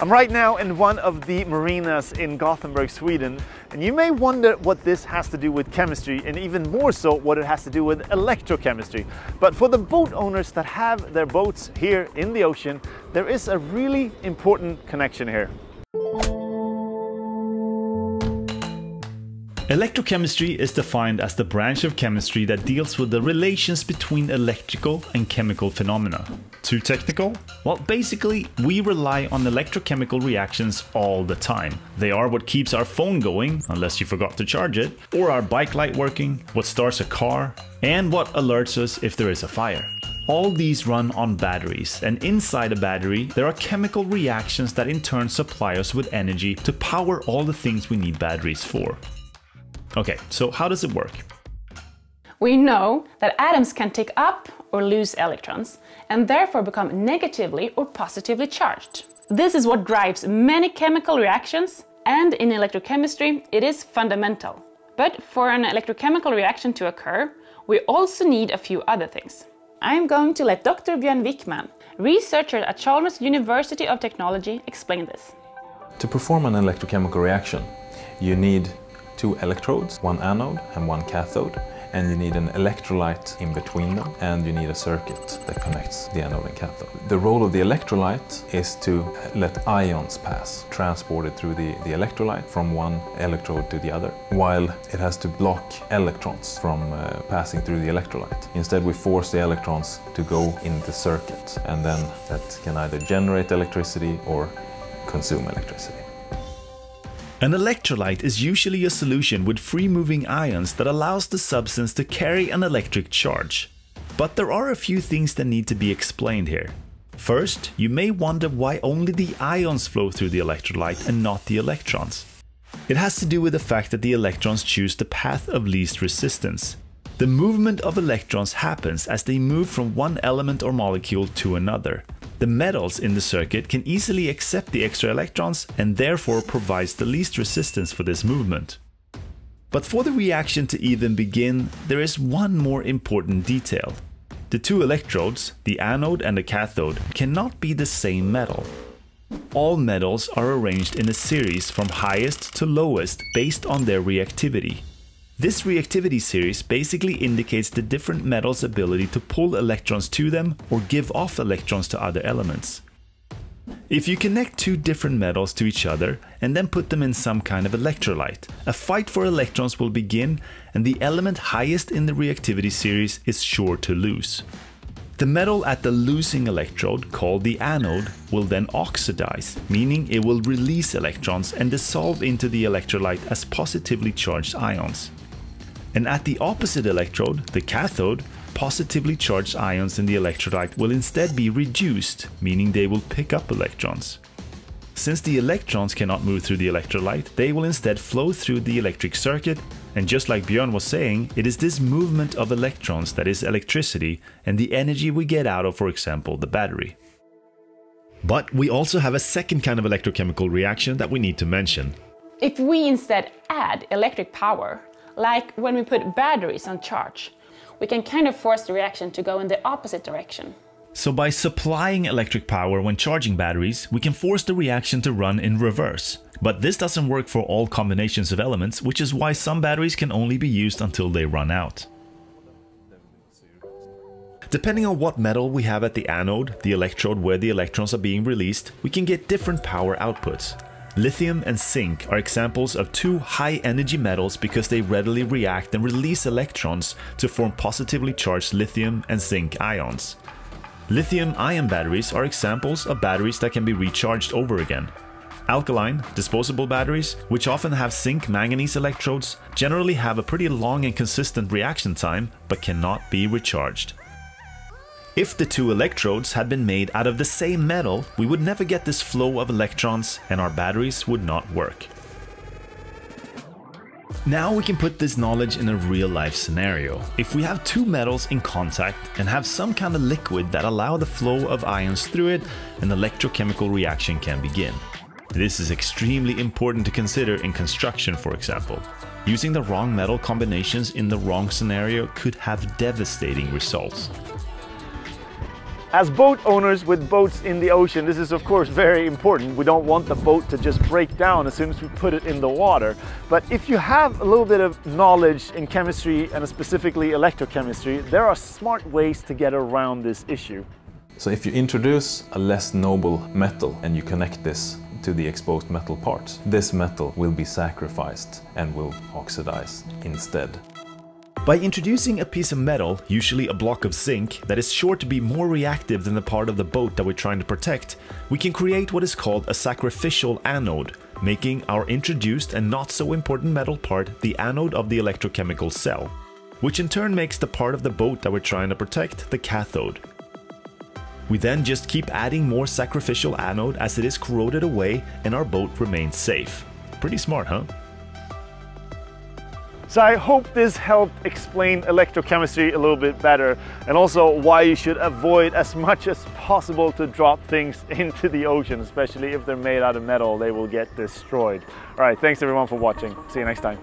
I'm right now in one of the marinas in Gothenburg, Sweden, and you may wonder what this has to do with chemistry, and even more so what it has to do with electrochemistry. But for the boat owners that have their boats here in the ocean, there is a really important connection here. Electrochemistry is defined as the branch of chemistry that deals with the relations between electrical and chemical phenomena. Too technical? Well, basically, we rely on electrochemical reactions all the time. They are what keeps our phone going, unless you forgot to charge it, or our bike light working, what starts a car, and what alerts us if there is a fire. All these run on batteries, and inside a battery, there are chemical reactions that in turn supply us with energy to power all the things we need batteries for. Okay, so how does it work? We know that atoms can take up or lose electrons and therefore become negatively or positively charged. This is what drives many chemical reactions, and in electrochemistry it is fundamental. But for an electrochemical reaction to occur, we also need a few other things. I'm going to let Dr. Björn Wickman, researcher at Chalmers University of Technology, explain this. To perform an electrochemical reaction, you need two electrodes, one anode and one cathode, and you need an electrolyte in between them, and you need a circuit that connects the anode and cathode. The role of the electrolyte is to let ions pass, transported through the electrolyte from one electrode to the other, while it has to block electrons from passing through the electrolyte. Instead, we force the electrons to go in the circuit, and then that can either generate electricity or consume electricity. An electrolyte is usually a solution with free-moving ions that allows the substance to carry an electric charge. But there are a few things that need to be explained here. First, you may wonder why only the ions flow through the electrolyte and not the electrons. It has to do with the fact that the electrons choose the path of least resistance. The movement of electrons happens as they move from one element or molecule to another. The metals in the circuit can easily accept the extra electrons and therefore provides the least resistance for this movement. But for the reaction to even begin, there is one more important detail. The two electrodes, the anode and the cathode, cannot be the same metal. All metals are arranged in a series from highest to lowest based on their reactivity. This reactivity series basically indicates the different metals' ability to pull electrons to them or give off electrons to other elements. If you connect two different metals to each other and then put them in some kind of electrolyte, a fight for electrons will begin, and the element highest in the reactivity series is sure to lose. The metal at the losing electrode, called the anode, will then oxidize, meaning it will release electrons and dissolve into the electrolyte as positively charged ions. And at the opposite electrode, the cathode, positively charged ions in the electrolyte will instead be reduced, meaning they will pick up electrons. Since the electrons cannot move through the electrolyte, they will instead flow through the electric circuit, and just like Björn was saying, it is this movement of electrons that is electricity and the energy we get out of, for example, the battery. But we also have a second kind of electrochemical reaction that we need to mention. If we instead add electric power, like when we put batteries on charge, we can kind of force the reaction to go in the opposite direction. So by supplying electric power when charging batteries, we can force the reaction to run in reverse. But this doesn't work for all combinations of elements, which is why some batteries can only be used until they run out. Depending on what metal we have at the anode, the electrode where the electrons are being released, we can get different power outputs. Lithium and zinc are examples of two high-energy metals because they readily react and release electrons to form positively charged lithium and zinc ions. Lithium-ion batteries are examples of batteries that can be recharged over again. Alkaline, disposable batteries, which often have zinc-manganese electrodes, generally have a pretty long and consistent reaction time but cannot be recharged. If the two electrodes had been made out of the same metal, we would never get this flow of electrons and our batteries would not work. Now we can put this knowledge in a real-life scenario. If we have two metals in contact and have some kind of liquid that allows the flow of ions through it, an electrochemical reaction can begin. This is extremely important to consider in construction, for example. Using the wrong metal combinations in the wrong scenario could have devastating results. As boat owners with boats in the ocean, this is of course very important. We don't want the boat to just break down as soon as we put it in the water. But if you have a little bit of knowledge in chemistry and specifically electrochemistry, there are smart ways to get around this issue. So if you introduce a less noble metal and you connect this to the exposed metal parts, this metal will be sacrificed and will oxidize instead. By introducing a piece of metal, usually a block of zinc, that is sure to be more reactive than the part of the boat that we're trying to protect, we can create what is called a sacrificial anode, making our introduced and not so important metal part the anode of the electrochemical cell, which in turn makes the part of the boat that we're trying to protect the cathode. We then just keep adding more sacrificial anode as it is corroded away and our boat remains safe. Pretty smart, huh? So I hope this helped explain electrochemistry a little bit better, and also why you should avoid as much as possible to drop things into the ocean, especially if they're made out of metal, they will get destroyed. All right, thanks everyone for watching. See you next time.